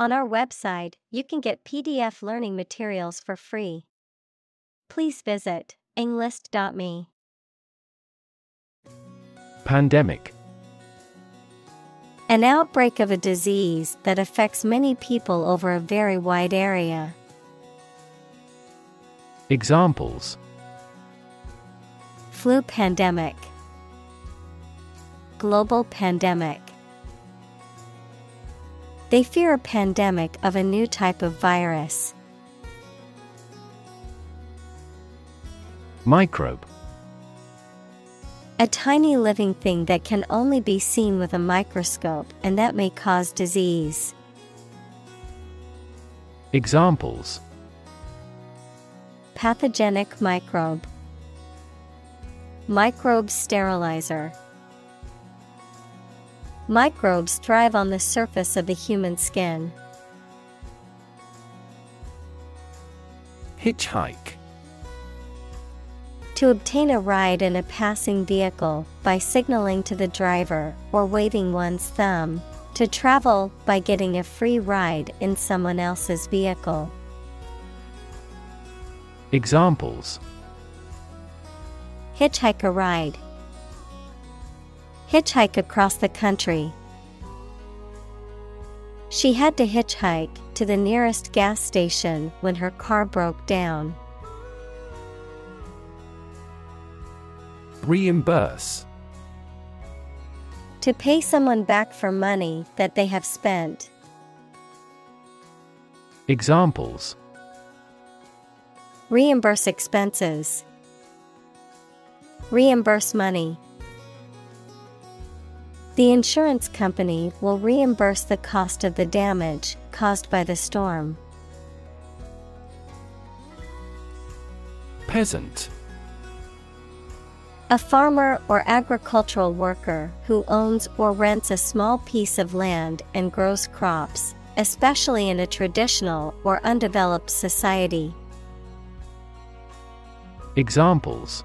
On our website, you can get PDF learning materials for free. Please visit Englist.me. Pandemic. An outbreak of a disease that affects many people over a very wide area. Examples: flu pandemic, global pandemic. They fear a pandemic of a new type of virus. Microbe. A tiny living thing that can only be seen with a microscope and that may cause disease. Examples: pathogenic microbe, microbe sterilizer. Microbes thrive on the surface of the human skin. Hitchhike. To obtain a ride in a passing vehicle by signaling to the driver or waving one's thumb. To travel by getting a free ride in someone else's vehicle. Examples: hitchhike a ride, hitchhike across the country. She had to hitchhike to the nearest gas station when her car broke down. Reimburse. To pay someone back for money that they have spent. Examples: reimburse expenses, reimburse money. The insurance company will reimburse the cost of the damage caused by the storm. Peasant. A farmer or agricultural worker who owns or rents a small piece of land and grows crops, especially in a traditional or undeveloped society. Examples: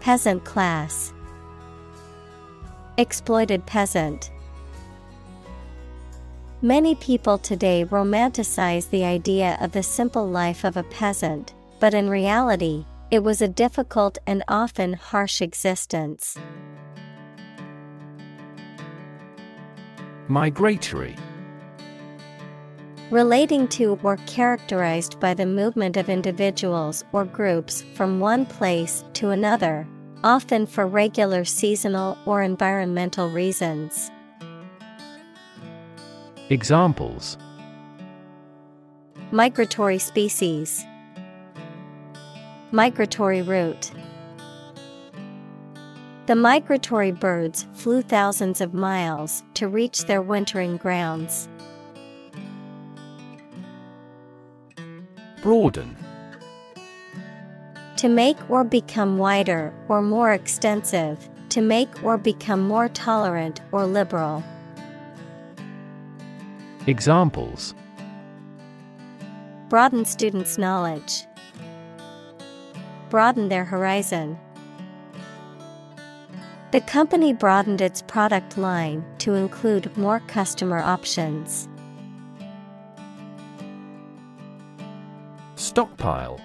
peasant class, exploited peasant. Many people today romanticize the idea of the simple life of a peasant, but in reality, it was a difficult and often harsh existence. Migratory. Relating to or characterized by the movement of individuals or groups from one place to another, often for regular seasonal or environmental reasons. Examples: migratory species, migratory route. The migratory birds flew thousands of miles to reach their wintering grounds. Broaden. To make or become wider or more extensive, to make or become more tolerant or liberal. Examples: broaden students' knowledge, broaden their horizon. The company broadened its product line to include more customer options. Stockpile.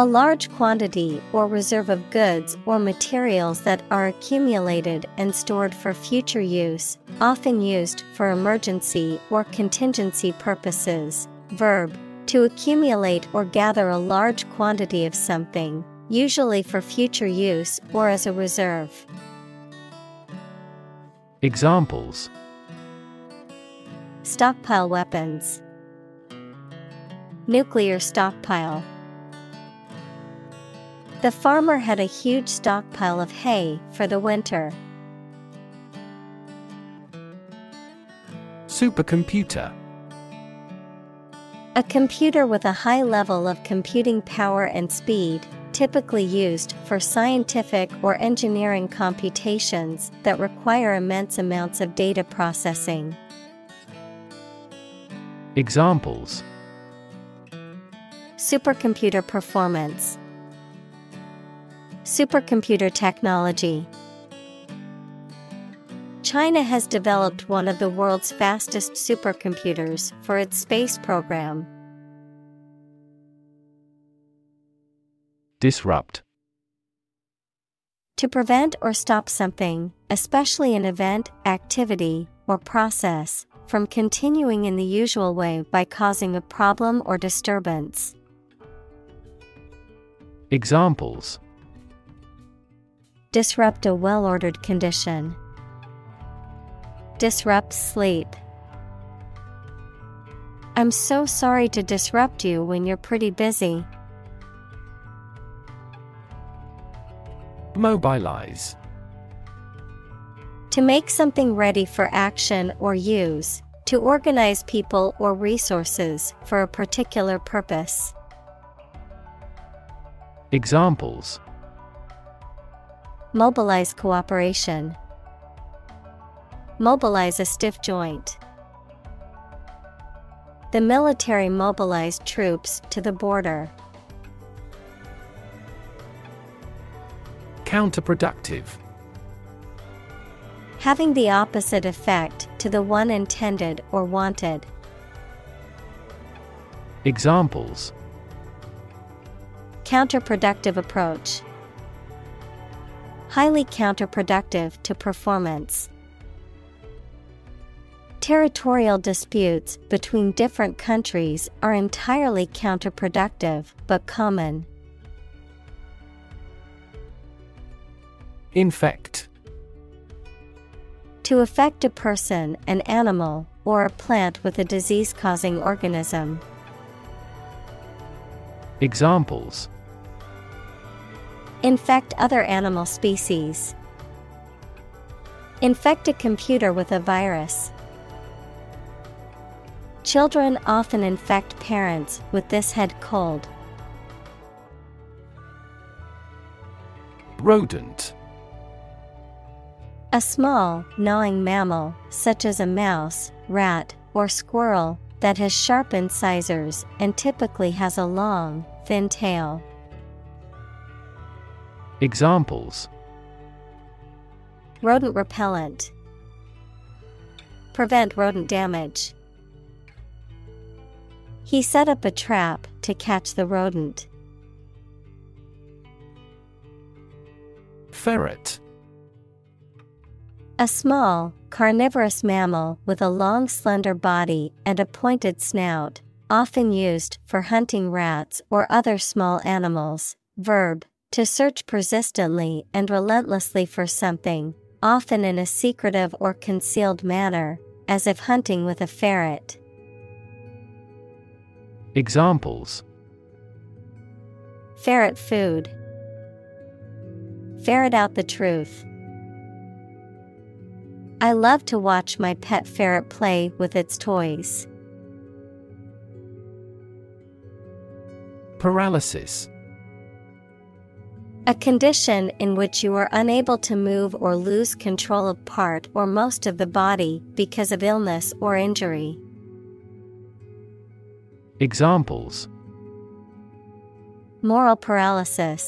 A large quantity or reserve of goods or materials that are accumulated and stored for future use, often used for emergency or contingency purposes. Verb: to accumulate or gather a large quantity of something, usually for future use or as a reserve. Examples: stockpile weapons, nuclear stockpile. The farmer had a huge stockpile of hay for the winter. Supercomputer. A computer with a high level of computing power and speed, typically used for scientific or engineering computations that require immense amounts of data processing. Examples: supercomputer performance, supercomputer technology. China has developed one of the world's fastest supercomputers for its space program. Disrupt. To prevent or stop something, especially an event, activity, or process, from continuing in the usual way by causing a problem or disturbance. Examples: disrupt a well-ordered condition. Disrupt sleep. I'm so sorry to disrupt you when you're pretty busy. Mobilize. To make something ready for action or use, to organize people or resources for a particular purpose. Examples: mobilize cooperation. Mobilize a stiff joint. The military mobilized troops to the border. Counterproductive. Having the opposite effect to the one intended or wanted. Examples: counterproductive approach. Highly counterproductive to performance. Territorial disputes between different countries are entirely counterproductive but common. Infect. To affect a person, an animal, or a plant with a disease-causing organism. Examples: infect other animal species. Infect a computer with a virus. Children often infect parents with this head cold. Rodent. A small, gnawing mammal, such as a mouse, rat, or squirrel, that has sharp incisors and typically has a long, thin tail. Examples: rodent repellent. Prevent rodent damage. He set up a trap to catch the rodent. Ferret. A small, carnivorous mammal with a long, slender body and a pointed snout, often used for hunting rats or other small animals. Verb: to search persistently and relentlessly for something, often in a secretive or concealed manner, as if hunting with a ferret. Examples: ferret food. Ferret out the truth. I love to watch my pet ferret play with its toys. Paralysis. A condition in which you are unable to move or lose control of part or most of the body because of illness or injury. Examples: moral paralysis.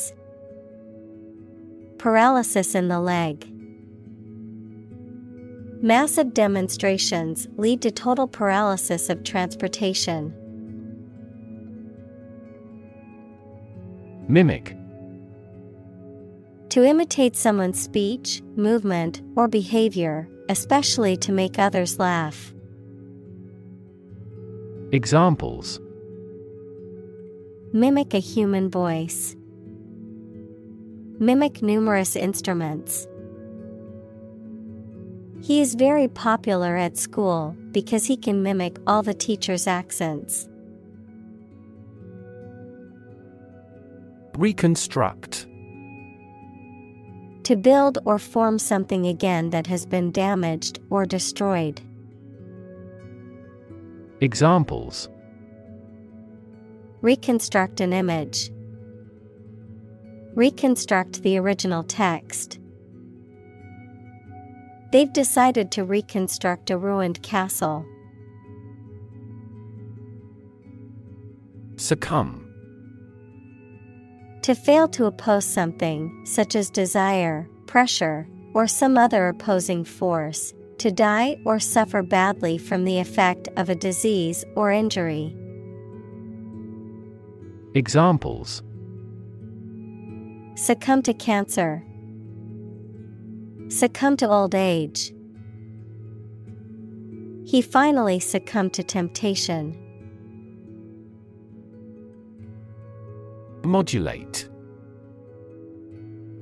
Paralysis in the leg. Massive demonstrations lead to total paralysis of transportation. Mimic. To imitate someone's speech, movement, or behavior, especially to make others laugh. Examples: mimic a human voice. Mimic numerous instruments. He is very popular at school because he can mimic all the teachers' accents. Reconstruct. To build or form something again that has been damaged or destroyed. Examples: reconstruct an image. Reconstruct the original text. They've decided to reconstruct a ruined castle. Succumb. To fail to oppose something, such as desire, pressure, or some other opposing force, to die or suffer badly from the effect of a disease or injury. Examples: succumb to cancer, succumb to old age. He finally succumbed to temptation. Modulate.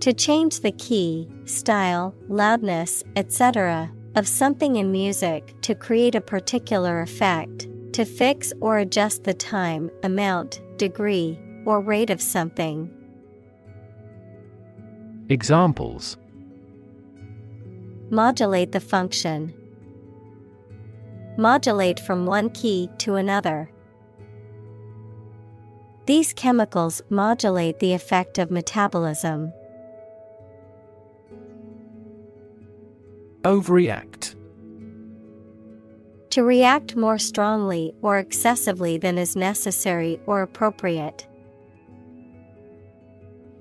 To change the key, style, loudness, etc. of something in music to create a particular effect, to fix or adjust the time, amount, degree, or rate of something. Examples: modulate the function, modulate from one key to another. These chemicals modulate the effect of metabolism. Overreact. To react more strongly or excessively than is necessary or appropriate.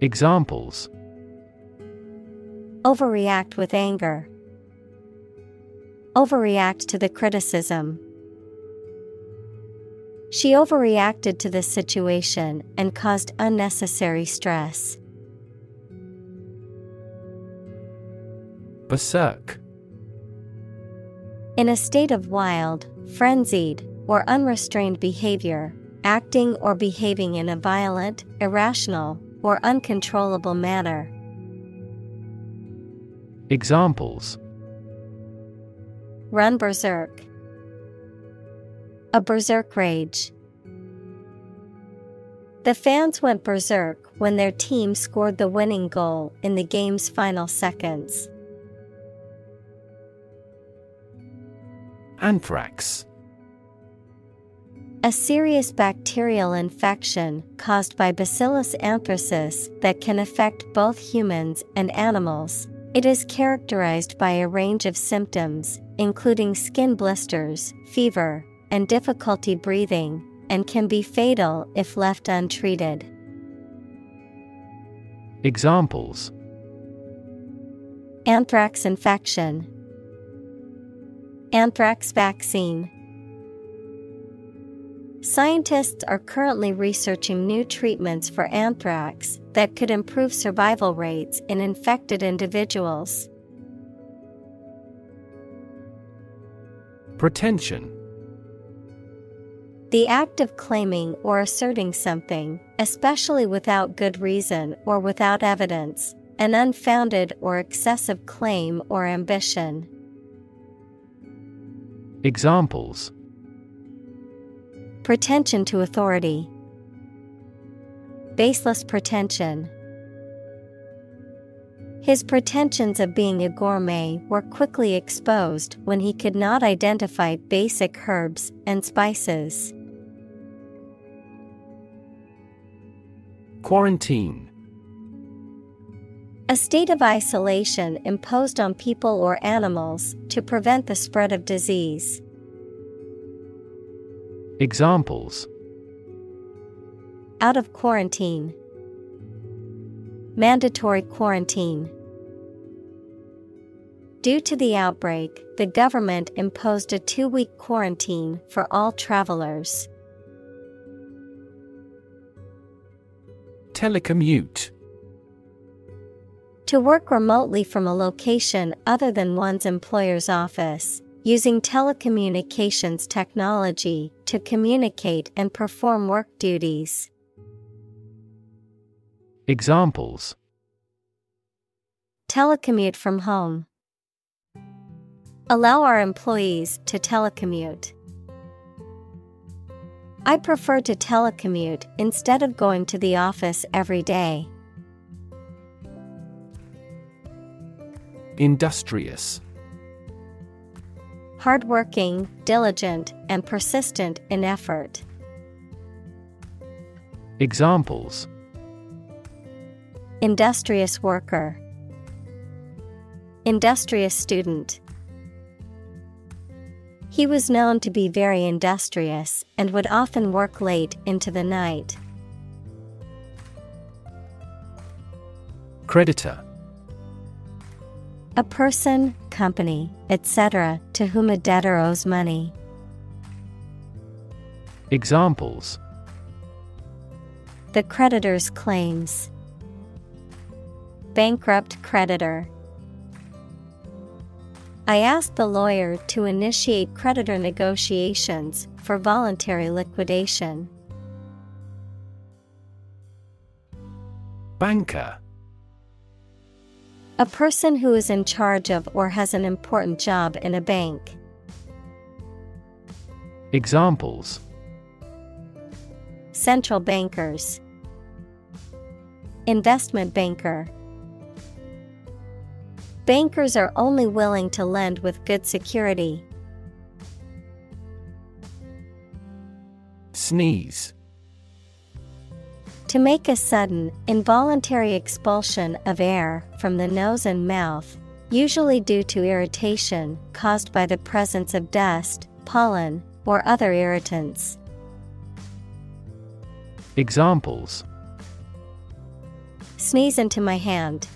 Examples: overreact with anger, overreact to the criticism. She overreacted to this situation and caused unnecessary stress. Berserk. In a state of wild, frenzied, or unrestrained behavior, acting or behaving in a violent, irrational, or uncontrollable manner. Examples: run berserk, a berserk rage. The fans went berserk when their team scored the winning goal in the game's final seconds. Anthrax. A serious bacterial infection caused by Bacillus anthracis that can affect both humans and animals. It is characterized by a range of symptoms, including skin blisters, fever, and difficulty breathing, and can be fatal if left untreated. Examples: anthrax infection, anthrax vaccine. Scientists are currently researching new treatments for anthrax that could improve survival rates in infected individuals. Pretension. The act of claiming or asserting something, especially without good reason or without evidence, an unfounded or excessive claim or ambition. Examples: pretension to authority, baseless pretension. His pretensions of being a gourmet were quickly exposed when he could not identify basic herbs and spices. Quarantine. A state of isolation imposed on people or animals to prevent the spread of disease. Examples: out of quarantine, mandatory quarantine. Due to the outbreak, the government imposed a 2-week quarantine for all travelers. Telecommute. To work remotely from a location other than one's employer's office, using telecommunications technology to communicate and perform work duties. Examples: telecommute from home, allow our employees to telecommute. I prefer to telecommute instead of going to the office every day. Industrious. Hardworking, diligent, and persistent in effort. Examples: industrious worker, industrious student. He was known to be very industrious and would often work late into the night. Creditor. A person, company, etc., to whom a debtor owes money. Examples: the creditor's claims. Bankrupt creditor. I asked the lawyer to initiate creditor negotiations for voluntary liquidation. Banker. A person who is in charge of or has an important job in a bank. Examples: central bankers. Investment banker. Bankers are only willing to lend with good security. Sneeze. To make a sudden, involuntary expulsion of air from the nose and mouth, usually due to irritation caused by the presence of dust, pollen, or other irritants. Examples: sneeze into my hand.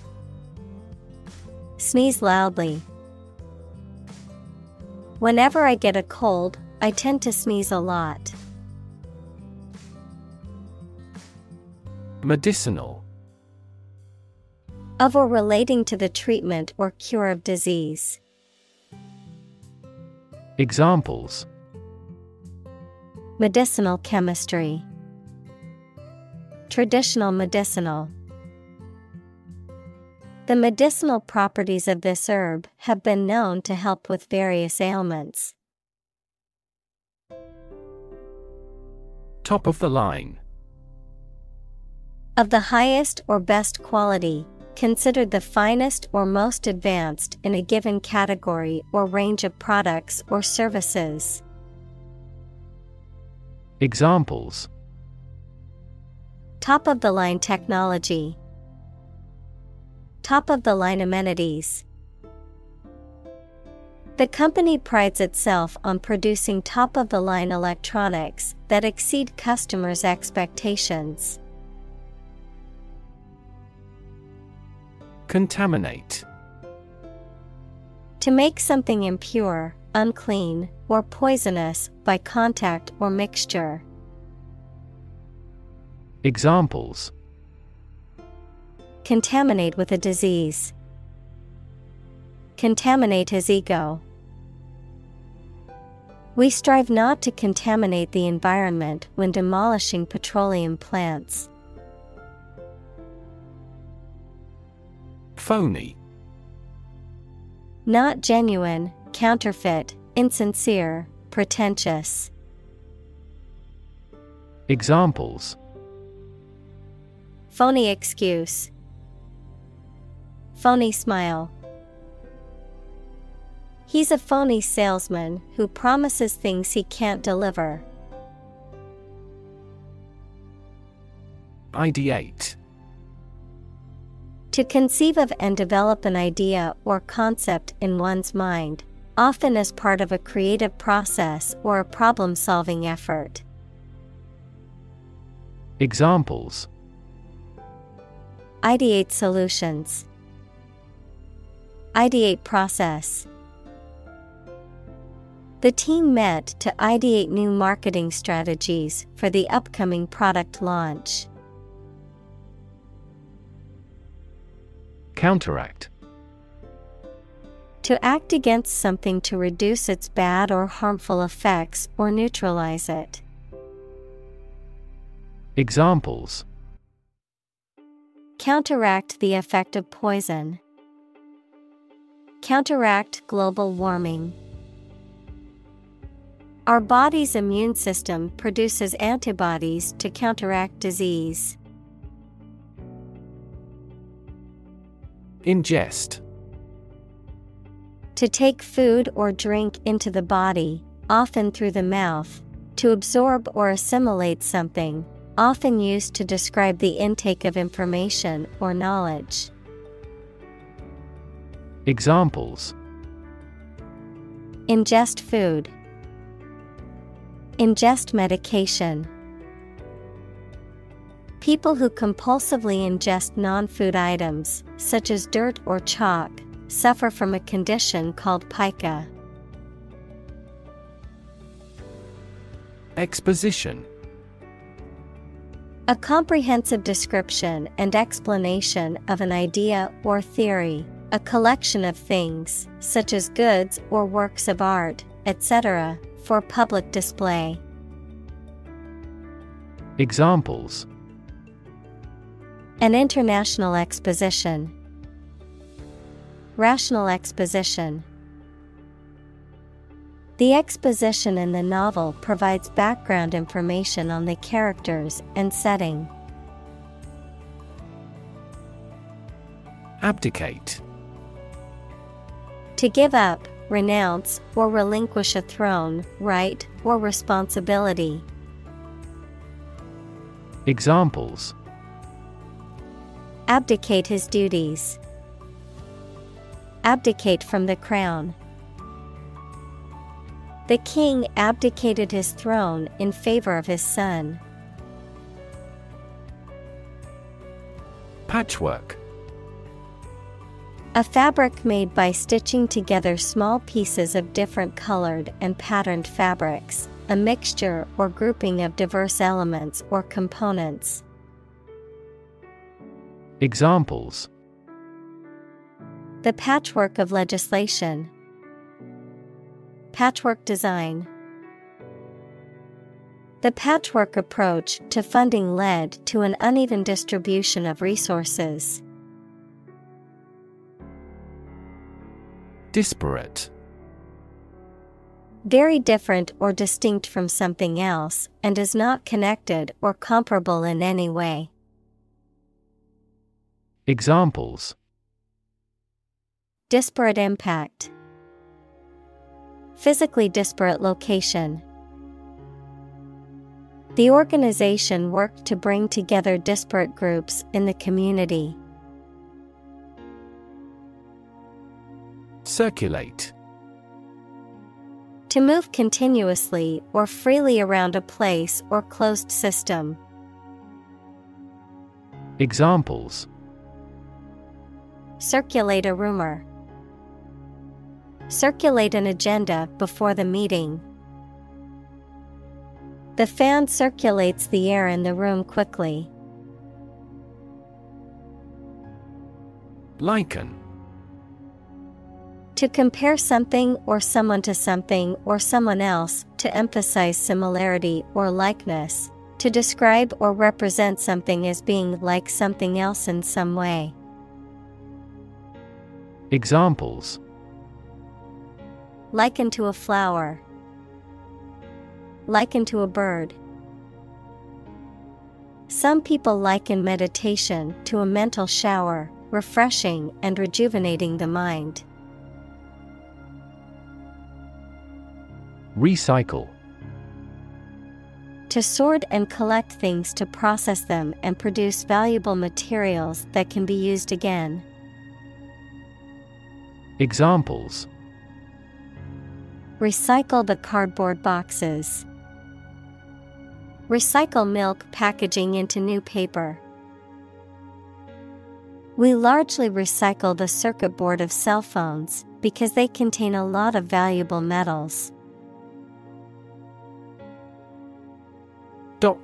Sneeze loudly. Whenever I get a cold, I tend to sneeze a lot. Medicinal. Of or relating to the treatment or cure of disease. Examples: medicinal chemistry. Traditional medicinal. The medicinal properties of this herb have been known to help with various ailments. Top of the line. Of the highest or best quality, considered the finest or most advanced in a given category or range of products or services. Examples: top of the line technology. Top of the line amenities. The company prides itself on producing top of the line electronics that exceed customers' expectations. Contaminate. To make something impure, unclean, or poisonous by contact or mixture. Examples: contaminate with a disease. Contaminate his ego. We strive not to contaminate the environment when demolishing petroleum plants. Phony. Not genuine, counterfeit, insincere, pretentious. Examples: phony excuse. Phony smile. He's a phony salesman who promises things he can't deliver. Ideate. To conceive of and develop an idea or concept in one's mind, often as part of a creative process or a problem-solving effort. Examples: ideate solutions. Ideate process. The team met to ideate new marketing strategies for the upcoming product launch. Counteract. To act against something to reduce its bad or harmful effects or neutralize it. Examples: counteract the effect of poison. Counteract global warming. Our body's immune system produces antibodies to counteract disease. Ingest. To take food or drink into the body, often through the mouth, to absorb or assimilate something, often used to describe the intake of information or knowledge. Examples: ingest food. Ingest medication. People who compulsively ingest non-food items, such as dirt or chalk, suffer from a condition called pica. Exposition. A comprehensive description and explanation of an idea or theory, a collection of things, such as goods or works of art, etc., for public display. Examples: an international exposition, rational exposition. The exposition in the novel provides background information on the characters and setting. Abdicate. To give up, renounce, or relinquish a throne, right, or responsibility. Examples: abdicate his duties, abdicate from the crown. The king abdicated his throne in favor of his son. Patchwork. A fabric made by stitching together small pieces of different colored and patterned fabrics, a mixture or grouping of diverse elements or components. Examples: the patchwork of legislation, patchwork design. The patchwork approach to funding led to an uneven distribution of resources. Disparate. Very different or distinct from something else, and is not connected or comparable in any way. Examples: disparate impact, physically disparate location. The organization worked to bring together disparate groups in the community. Circulate. To move continuously or freely around a place or closed system. Examples: circulate a rumor, circulate an agenda before the meeting. The fan circulates the air in the room quickly. Liken. To compare something or someone to something or someone else, to emphasize similarity or likeness, to describe or represent something as being like something else in some way. Examples: liken to a flower, liken to a bird. Some people liken meditation to a mental shower, refreshing and rejuvenating the mind. Recycle. To sort and collect things to process them and produce valuable materials that can be used again. Examples: recycle the cardboard boxes, recycle milk packaging into new paper. We largely recycle the circuit board of cell phones because they contain a lot of valuable metals.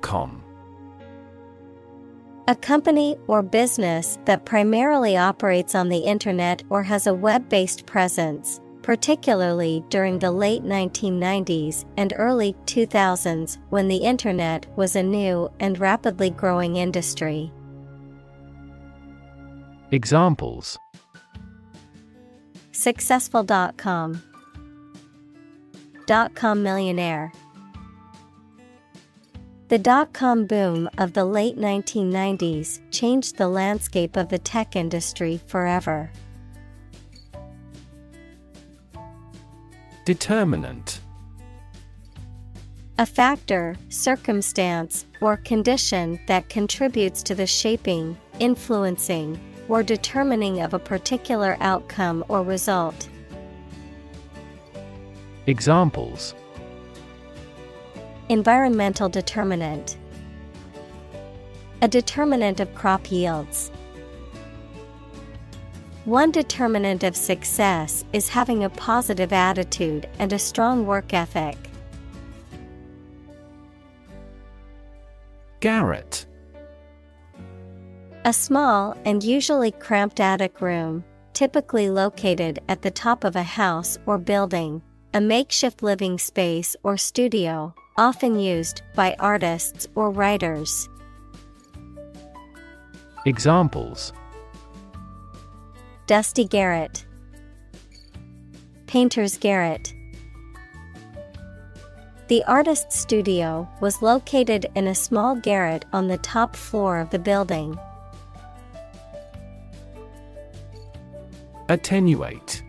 .com. A company or business that primarily operates on the internet or has a web-based presence, particularly during the late 1990s and early 2000s when the internet was a new and rapidly growing industry. Examples: successful.com, .com millionaire. The dot-com boom of the late 1990s changed the landscape of the tech industry forever. Determinant. A factor, circumstance, or condition that contributes to the shaping, influencing, or determining of a particular outcome or result. Examples: environmental determinant, a determinant of crop yields. One determinant of success is having a positive attitude and a strong work ethic. Garret. A small and usually cramped attic room, typically located at the top of a house or building, a makeshift living space or studio, often used by artists or writers. Examples: Dusty garret, painter's garret. The artist's studio was located in a small garret on the top floor of the building. Attenuate.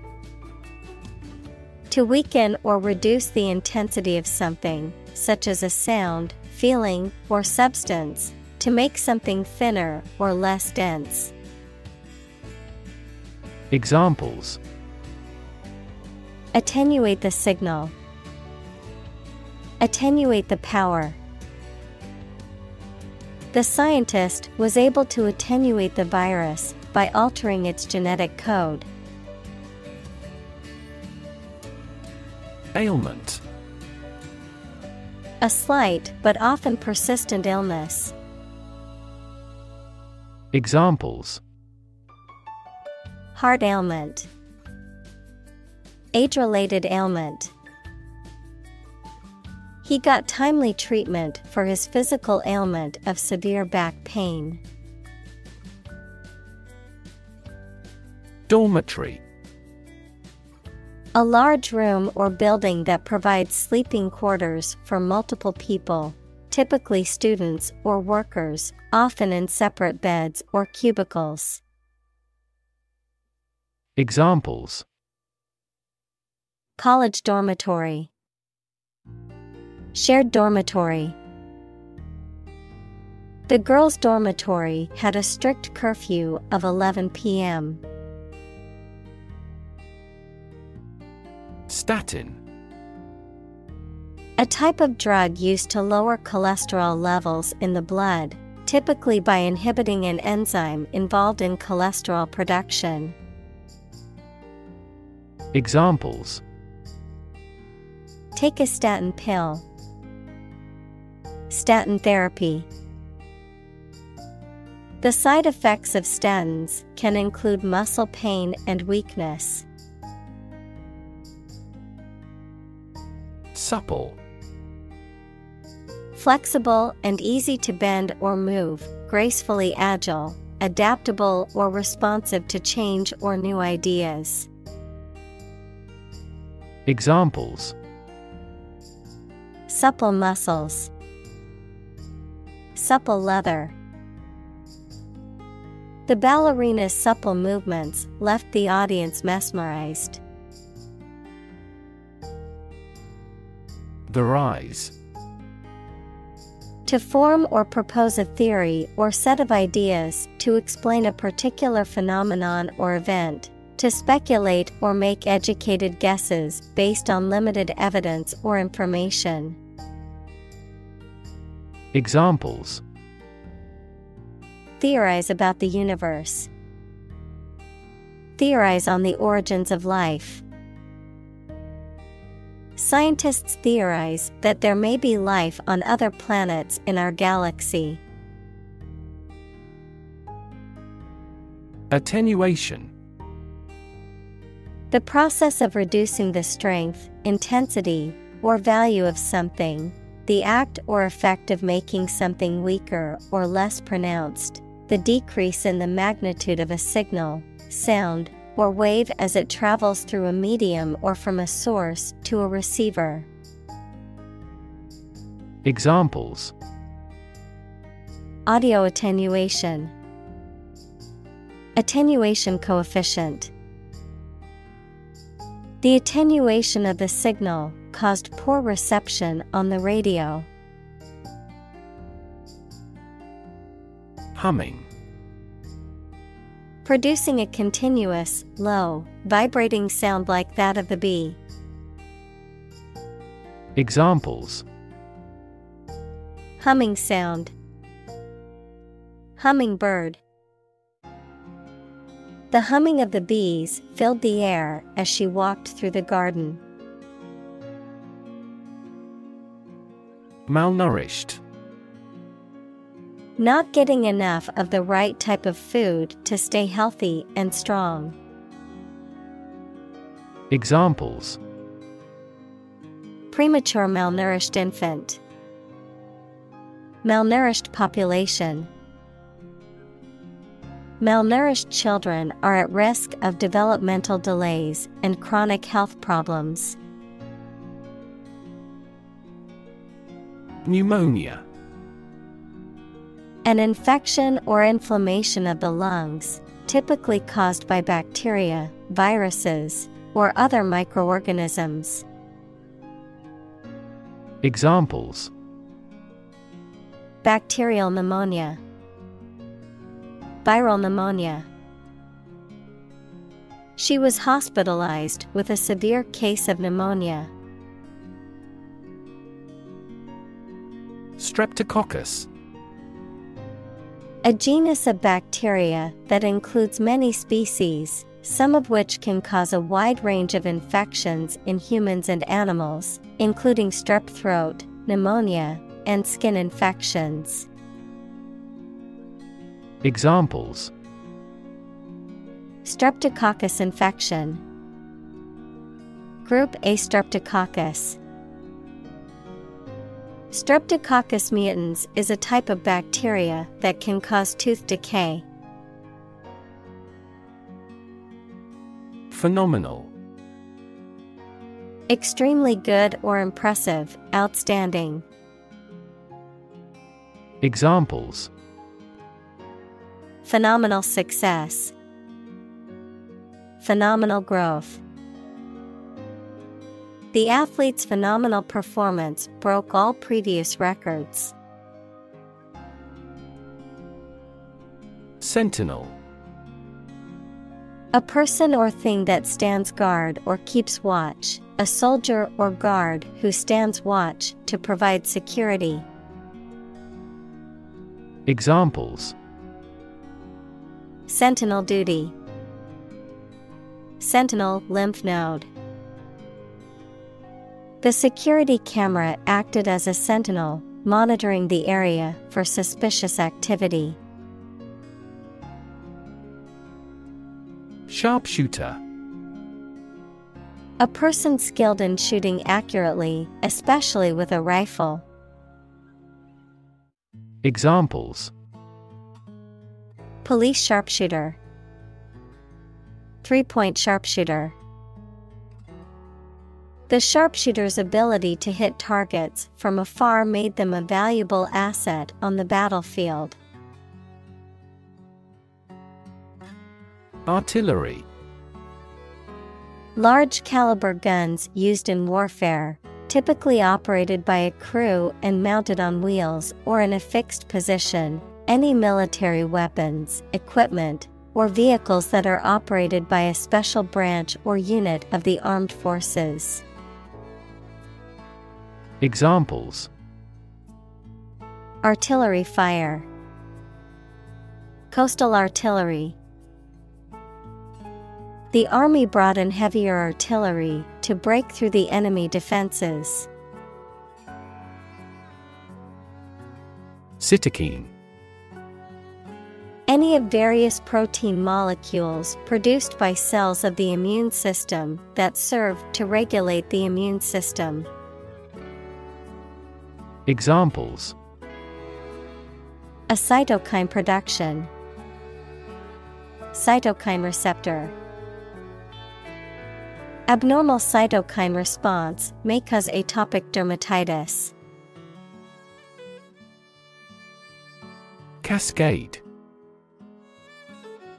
To weaken or reduce the intensity of something, such as a sound, feeling, or substance, to make something thinner or less dense. Examples: Attenuate the signal. Attenuate the power. The scientist was able to attenuate the virus by altering its genetic code. Ailment. A slight but often persistent illness. Examples: Heart ailment, age-related ailment. He got timely treatment for his physical ailment of severe back pain. Dormitory. A large room or building that provides sleeping quarters for multiple people, typically students or workers, often in separate beds or cubicles. Examples: College dormitory, shared dormitory. The girls' dormitory had a strict curfew of 11 p.m. Statin. A type of drug used to lower cholesterol levels in the blood, typically by inhibiting an enzyme involved in cholesterol production. Examples: Take a statin pill, statin therapy. The side effects of statins can include muscle pain and weakness. Supple. Flexible and easy to bend or move, gracefully agile, adaptable or responsive to change or new ideas. Examples: Supple muscles, supple leather. The ballerina's supple movements left the audience mesmerized. Theorize. To form or propose a theory or set of ideas to explain a particular phenomenon or event. To speculate or make educated guesses based on limited evidence or information. Examples: Theorize about the universe. Theorize on the origins of life. Scientists theorize that there may be life on other planets in our galaxy. Attenuation. The process of reducing the strength, intensity, or value of something, the act or effect of making something weaker or less pronounced, the decrease in the magnitude of a signal, sound, or wave as it travels through a medium or from a source to a receiver. Examples: Audio attenuation, attenuation coefficient. The attenuation of the signal caused poor reception on the radio. Humming. Producing a continuous, low, vibrating sound like that of the bee. Examples: Humming sound, hummingbird. The humming of the bees filled the air as she walked through the garden. Malnourished. Not getting enough of the right type of food to stay healthy and strong. Examples: premature malnourished infant, malnourished population. Malnourished children are at risk of developmental delays and chronic health problems. Pneumonia. An infection or inflammation of the lungs, typically caused by bacteria, viruses, or other microorganisms. Examples: bacterial pneumonia, viral pneumonia. She was hospitalized with a severe case of pneumonia. Streptococcus. A genus of bacteria that includes many species, some of which can cause a wide range of infections in humans and animals, including strep throat, pneumonia, and skin infections. Examples: streptococcus infection, Group A streptococcus. Streptococcus mutans is a type of bacteria that can cause tooth decay. Phenomenal. Extremely good or impressive, outstanding. Examples: phenomenal success, phenomenal growth. The athlete's phenomenal performance broke all previous records. Sentinel. A person or thing that stands guard or keeps watch, a soldier or guard who stands watch to provide security. Examples: sentinel duty, sentinel lymph node. The security camera acted as a sentinel, monitoring the area for suspicious activity. Sharpshooter. A person skilled in shooting accurately, especially with a rifle. Examples: police sharpshooter, three-point sharpshooter. The sharpshooter's ability to hit targets from afar made them a valuable asset on the battlefield. Artillery. Large caliber guns used in warfare, typically operated by a crew and mounted on wheels or in a fixed position. Any military weapons, equipment, or vehicles that are operated by a special branch or unit of the armed forces. Examples: artillery fire, coastal artillery. The army brought in heavier artillery to break through the enemy defenses. Cytokine. Any of various protein molecules produced by cells of the immune system that serve to regulate the immune system. Examples: a cytokine production, cytokine receptor. Abnormal cytokine response may cause atopic dermatitis. Cascade.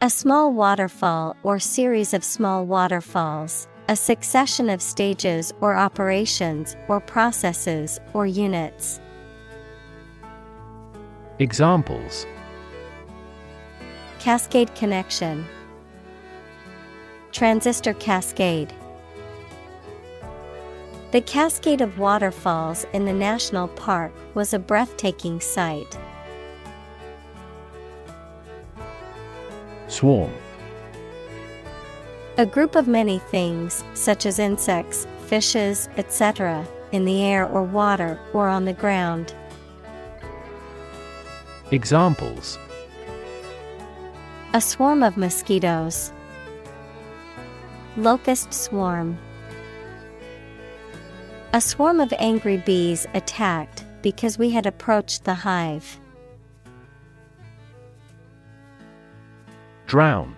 A small waterfall or series of small waterfalls, a succession of stages or operations or processes or units. Examples: cascade connection, transistor cascade. The cascade of waterfalls in the national park was a breathtaking sight. Swarm. A group of many things, such as insects, fishes, etc., in the air or water or on the ground. Examples: a swarm of mosquitoes, locust swarm. A swarm of angry bees attacked because we had approached the hive. Drown.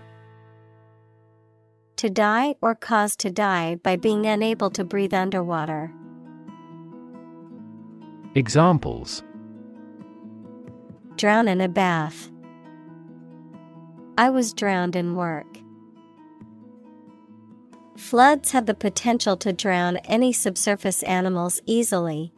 To die or cause to die by being unable to breathe underwater. Examples: drown in a bath. I was drowned in work. Floods have the potential to drown any subsurface animals easily.